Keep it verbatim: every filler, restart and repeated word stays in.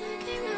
Music.